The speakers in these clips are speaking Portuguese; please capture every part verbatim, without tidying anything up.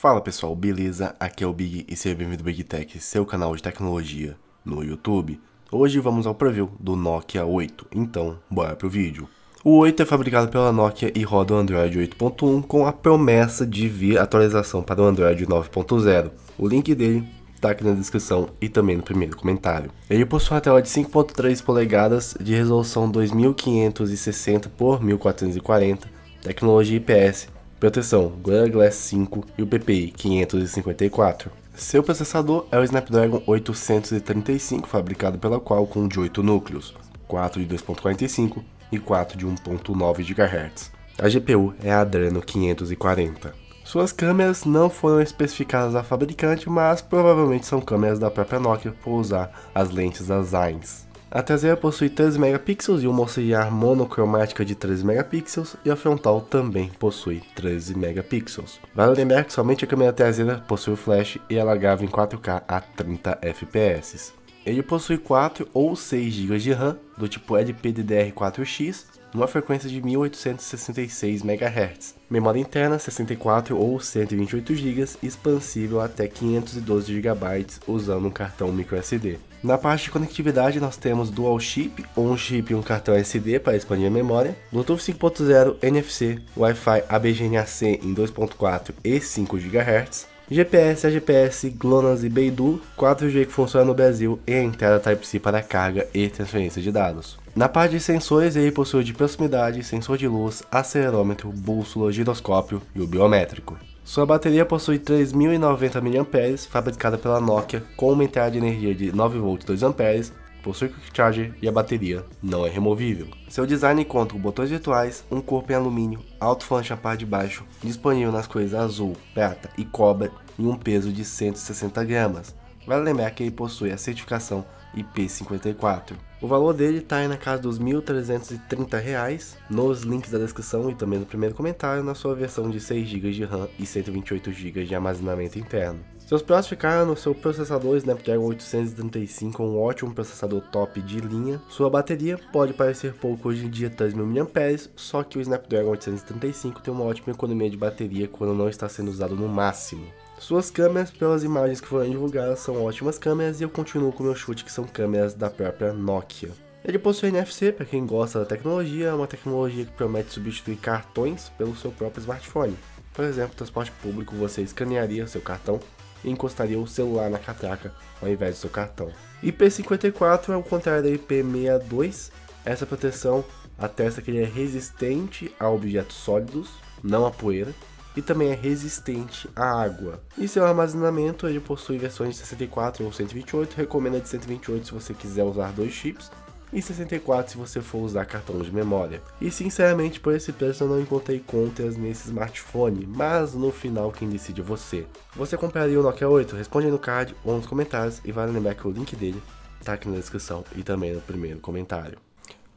Fala pessoal, beleza? Aqui é o Big e seja bem-vindo ao Big Tech, seu canal de tecnologia no YouTube. Hoje vamos ao preview do Nokia oito, então bora pro vídeo. O oito é fabricado pela Nokia e roda o Android oito ponto um com a promessa de vir atualização para o Android nove ponto zero. O link dele tá aqui na descrição e também no primeiro comentário. Ele possui uma tela de cinco ponto três polegadas de resolução dois mil quinhentos e sessenta por mil quatrocentos e quarenta, tecnologia I P S, proteção Gorilla Glass cinco e o P P I quinhentos e cinquenta e quatro. Seu processador é o Snapdragon oitocentos e trinta e cinco, fabricado pela Qualcomm, de oito núcleos, quatro de dois ponto quarenta e cinco e quatro de um ponto nove gigahertz. A G P U é a Adreno quinhentos e quarenta. Suas câmeras não foram especificadas a fabricante, mas provavelmente são câmeras da própria Nokia por usar as lentes da Zeiss. A traseira possui treze megapixels e uma auxiliar monocromática de treze megapixels, e a frontal também possui treze megapixels. Vale lembrar que somente a câmera traseira possui o flash e ela grava em quatro K a trinta F P S. Ele possui quatro ou seis gigas de RAM do tipo L P D D R quatro X, numa frequência de mil oitocentos e sessenta e seis megahertz, memória interna sessenta e quatro ou cento e vinte e oito gigas, expansível até quinhentos e doze gigabytes usando um cartão microSD. Na parte de conectividade nós temos dual chip, um chip e um cartão S D para expandir a memória, Bluetooth cinco ponto zero, N F C, Wi-Fi A B G N A C em dois ponto quatro e cinco gigahertz, G P S, A G P S, GLONASS e Beidou, quatro G que funciona no Brasil e a entrada Type C para carga e transferência de dados. Na parte de sensores, ele possui de proximidade, sensor de luz, acelerômetro, bússola, giroscópio e o biométrico. Sua bateria possui três mil e noventa miliampères-hora, fabricada pela Nokia, com uma entrada de energia de nove volts dois amperes, possui quick charger e a bateria não é removível. Seu design conta com botões virtuais, um corpo em alumínio, alto falante na parte de baixo, disponível nas cores azul, prata e cobre, e um peso de cento e sessenta gramas. Vale lembrar que ele possui a certificação I P cinquenta e quatro. O valor dele está aí na casa dos mil trezentos e trinta reais, nos links da descrição e também no primeiro comentário, na sua versão de seis gigas de RAM e cento e vinte e oito gigas de armazenamento interno. Seus prós ficaram no seu processador Snapdragon oitocentos e trinta e cinco, um ótimo processador top de linha. Sua bateria pode parecer pouco hoje em dia, três mil miliampères-hora, só que o Snapdragon oitocentos e trinta e cinco tem uma ótima economia de bateria quando não está sendo usado no máximo. Suas câmeras, pelas imagens que foram divulgadas, são ótimas câmeras e eu continuo com o meu chute que são câmeras da própria Nokia. Ele possui N F C, para quem gosta da tecnologia, é uma tecnologia que promete substituir cartões pelo seu próprio smartphone. Por exemplo, no transporte público você escanearia seu cartão e encostaria o celular na catraca ao invés do seu cartão. I P cinquenta e quatro é o contrário da I P sessenta e dois, essa proteção atesta que ele é resistente a objetos sólidos, não a poeira, e também é resistente à água. E seu armazenamento, ele possui versões de sessenta e quatro ou cento e vinte e oito, recomenda de cento e vinte e oito se você quiser usar dois chips, e sessenta e quatro se você for usar cartão de memória. E sinceramente, por esse preço eu não encontrei contras nesse smartphone, mas no final quem decide é você. Você compraria o Nokia oito? Responde aí no card ou nos comentários, e vale lembrar que o link dele tá aqui na descrição e também no primeiro comentário.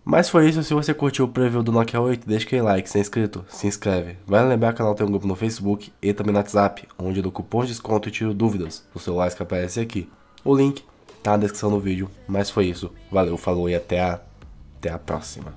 Mas foi isso, se você curtiu o preview do Nokia oito, deixa aquele like, se é inscrito, se inscreve. Vale lembrar que o canal tem um grupo no Facebook e também no WhatsApp, onde eu dou cupons de desconto e tiro dúvidas dos celulares que aparecem aqui. O link tá na descrição do vídeo, mas foi isso, valeu, falou e até a, até a próxima.